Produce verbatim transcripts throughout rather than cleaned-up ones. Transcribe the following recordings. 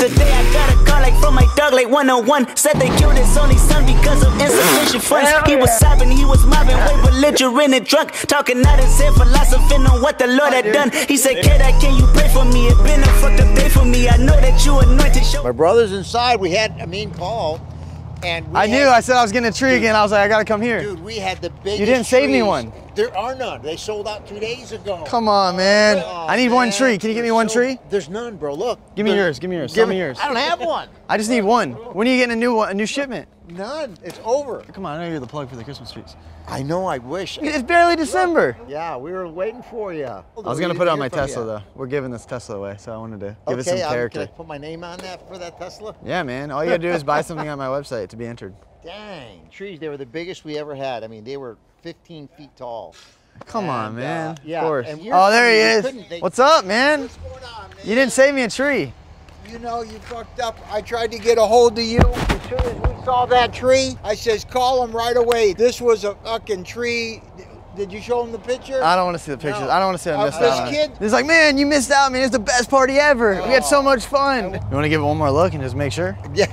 yesterday. I got a call like from my dog like one oh one. Said they killed his only son because of insufficient funds. He was sobbing, he was mobbing, way belligerent and drunk, talking out his head, philosophing on what the Lord had done. He said, "Kid, can you pray for me? It's been a fucked up day for me. I know that you anointed." Show my brothers inside, we had a mean call. And I had, knew, I said I was getting a tree dude, again. I was like, I gotta come here. Dude, we had the biggest You didn't save trees. me one. There are none. They sold out two days ago. Come on, man. Oh, I need man. one tree. Can you give me one so, tree? There's none, bro. Look. Give me yours. Give me yours. Give me yours. I don't have one. I just need one. When are you getting a new one, a new shipment? None. It's over. Come on, I know you're the plug for the Christmas trees. I know, I wish. It's barely December. Look, yeah, we were waiting for you. I was going to put it on my Tesla, you. though. We're giving this Tesla away, so I wanted to give okay, it some character. Okay, can I put my name on that for that Tesla? Yeah, man. All you got to do is buy something on my website to be entered. Dang. Trees, they were the biggest we ever had. I mean, they were fifteen feet tall. Come and, on, man. Uh, yeah, of course. Oh, there he is. What's up, man? What's going on, man? You didn't save me a tree. You know, you fucked up. I tried to get a hold of you. As soon as we saw that tree, I says, call him right away. This was a fucking tree. Did you show him the picture? I don't want to see the pictures. No. I don't want to see I missed uh, out this kid. He's like, man, you missed out, man. It's the best party ever. Oh. We had so much fun. You want to give it one more look and just make sure? Yeah.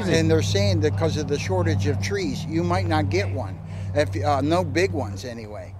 And they're saying that because of the shortage of trees, you might not get one. If, uh, no big ones, anyway.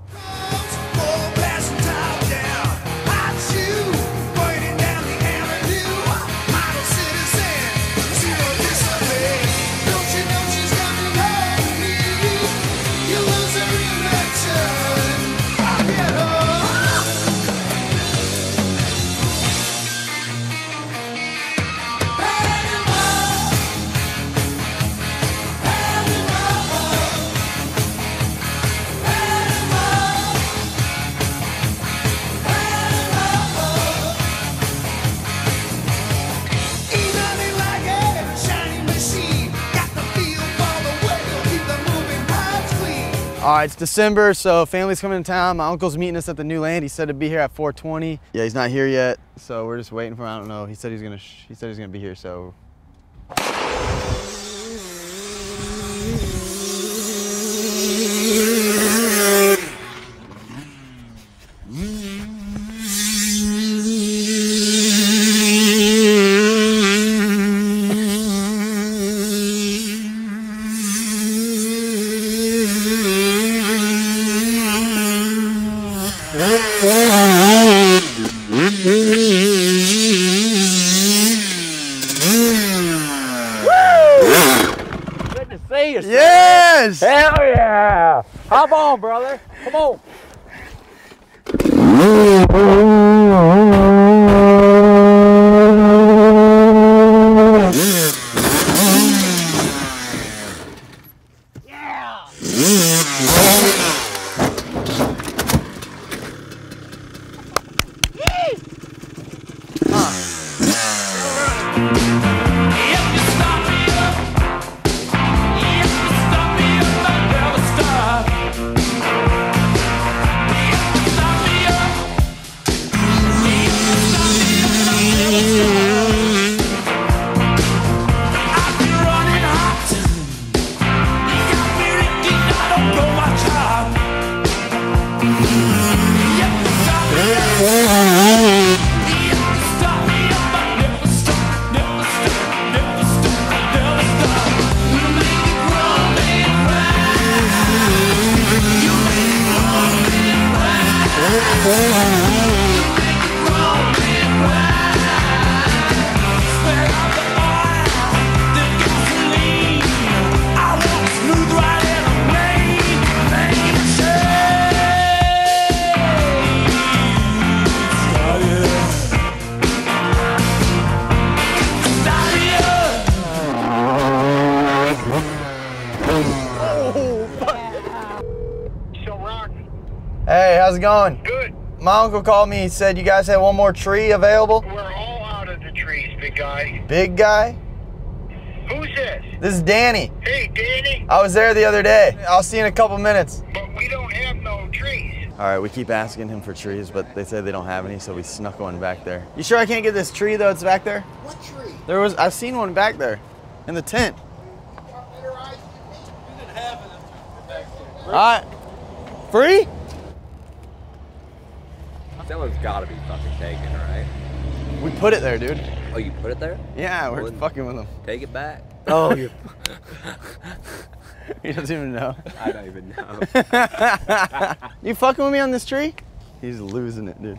All right, it's December, so family's coming to town. My uncle's meeting us at the new land. He said to be here at four twenty. Yeah, he's not here yet, so we're just waiting for him. I don't know. He said he's gonna. He said he's gonna be here. So. Yes! Hell yeah! Hop on, brother. Come on. Yeah! Huh. How's it going? Good. My uncle called me. He said you guys had one more tree available. We're all out of the trees, big guy. Big guy? Who's this? This is Danny. Hey, Danny. I was there the other day. I'll see you in a couple minutes. But we don't have no trees. All right, we keep asking him for trees, but they said they don't have any, so we snuck one back there. You sure I can't get this tree, though? It's back there? What tree? There was. I've seen one back there in the tent. You didn't have it back there. All right. Free? That one's gotta be fucking taken, right? We put it there, dude. Oh, you put it there? Yeah, we're Wouldn't fucking with them. Take it back. Oh, you. He doesn't even know. I don't even know. You fucking with me on this tree? He's losing it, dude.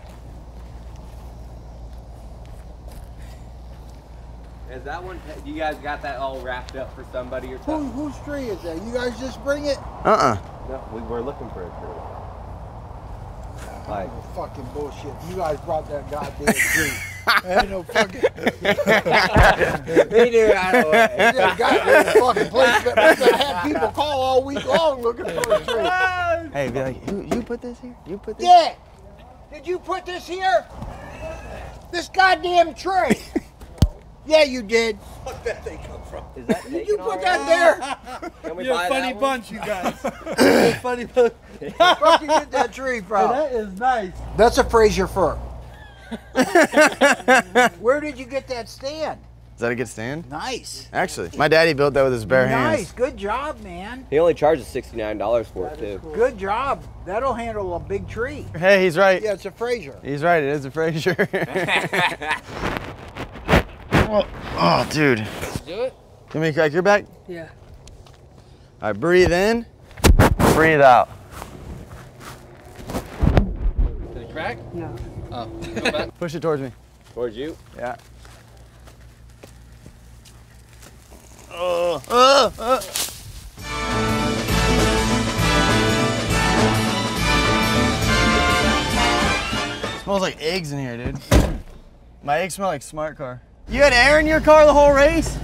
Is that one, you guys got that all wrapped up for somebody or something? Who, whose tree is that? You guys just bring it? Uh-uh. No, we were looking for a tree. Like. Oh, fucking bullshit. You guys brought that goddamn tree. Ain't no fucking. They do out of the way. Yeah, goddamn fucking place. But I had people call all week long looking for a tree. Hey, be like, you, you put this here? You put this? Yeah. Did you put this here? This goddamn tree. Yeah, you did. Where'd that thing come from? Is that did you put that right there? You're a funny bunch, you guys. You're a funny bunch. Where fucking get that tree from? Hey, that is nice. That's a Fraser fir. Where did you get that stand? Is that a good stand? Nice. Actually, my daddy built that with his bare nice. hands. Nice. Good job, man. He only charges sixty-nine dollars for that it, too. Cool. Good job. That'll handle a big tree. Hey, he's right. Yeah, it's a Fraser. He's right. It is a Fraser. Oh, oh, dude. Do it. Can we crack your back? Yeah. All right, breathe in, breathe out. Did it crack? No. Oh, go back. Push it towards me. Towards you? Yeah. Oh, oh, oh. It smells like eggs in here, dude. My eggs smell like Smart Car. You had air in your car the whole race?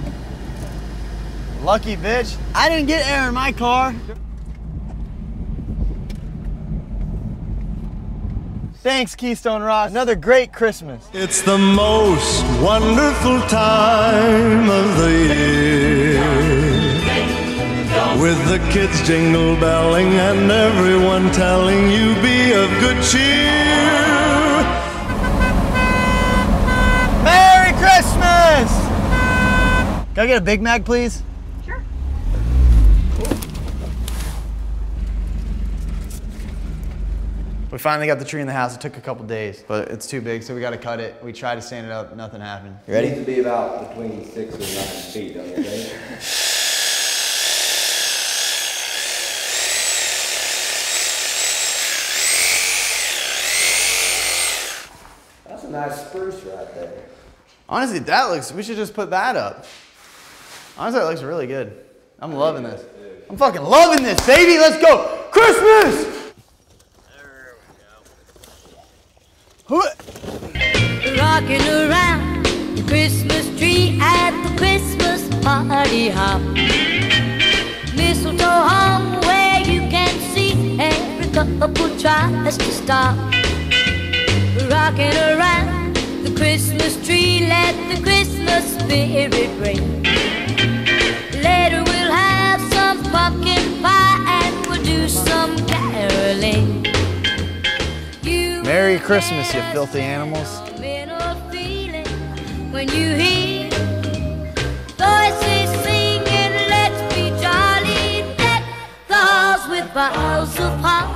Lucky bitch. I didn't get air in my car. Thanks, Keystone Rocks. Another great Christmas. It's the most wonderful time of the year. With the kids jingle belling and everyone telling you be of good cheer. Christmas! Can I get a Big Mac, please? Sure. Cool. We finally got the tree in the house. It took a couple days, but it's too big, so we got to cut it. We tried to stand it up. Nothing happened. You ready? It needs to be about between six and nine feet, don't you think? That's a nice spruce right there. Honestly, that looks, we should just put that up. Honestly, that looks really good. I'm loving this. I'm fucking loving this, baby. Let's go. Christmas! There we go. Rocking around the Christmas tree at the Christmas party hop. Mistletoe hung where you can see every couple tries to stop. Rocking around the Christmas tree, let the Christmas spirit ring. Later we'll have some pumpkin pie and we'll do some caroling. You Merry Christmas, you filthy animals. When you hear voices singing, let's be jolly at the halls with boughs of holly.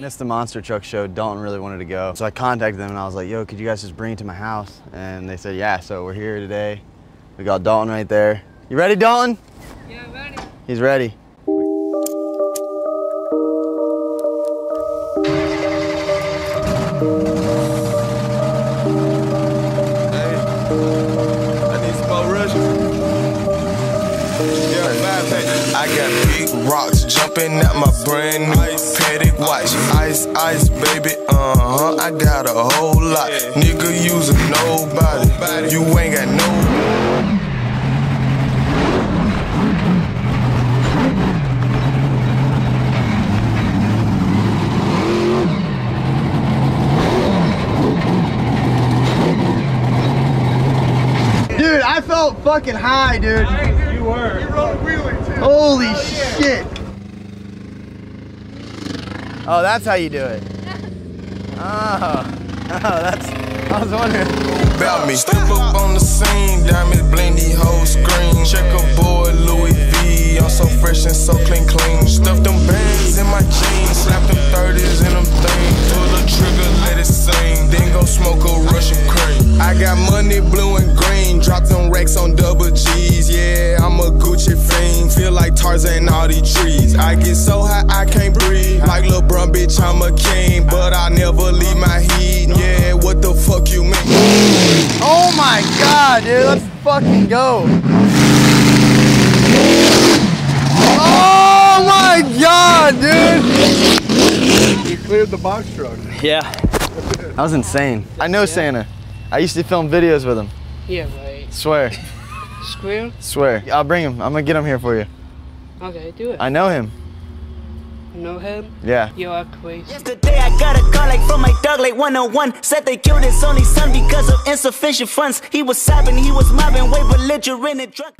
Missed the monster truck show, Dalton really wanted to go. So I contacted them and I was like, yo, could you guys just bring it to my house? And they said, yeah, so we're here today. We got Dalton right there. You ready, Dalton? Yeah, I'm ready. He's ready. I got big rocks jumping at my brand new petty watch. Ice, ice, baby, uh-huh. I got a whole lot. Nigga, you's a nobody. You ain't got no... Dude, I felt fucking high, dude. You were. You rolled a wheelie. Holy oh, yeah. shit! Oh, that's how you do it. Oh, oh that's. I was wondering. About me. Step up on the scene, diamond bling the whole screen. Check a boy Louis V on so fresh and so clean, clean. Stuff them bands in my jeans, slap them thirties in them things. Pull the trigger, let it sing, then go smoke a Russian cream. I got money blue and green, drop them racks on double G's. Yeah, I'm a Gucci fiend, feel like Tarzan, all these trees. I get so high I can't breathe, like LeBron, bitch, I'm a king. But I never leave my heat, yeah, what the fuck you mean? Oh my god, dude, let's fucking go. Oh my god, dude! You cleared the box truck. Yeah. That was insane. I know, yeah. Santa. I used to film videos with him. Yeah, right. Swear. Square? Swear. I'll bring him. I'm gonna get him here for you. Okay, do it. I know him. Know him? Yeah. You are crazy. Yesterday I got a call like from my dog like one oh one. Said they killed his only son because of insufficient funds. He was sobbing, he was mobbing, way belligerent and drunk.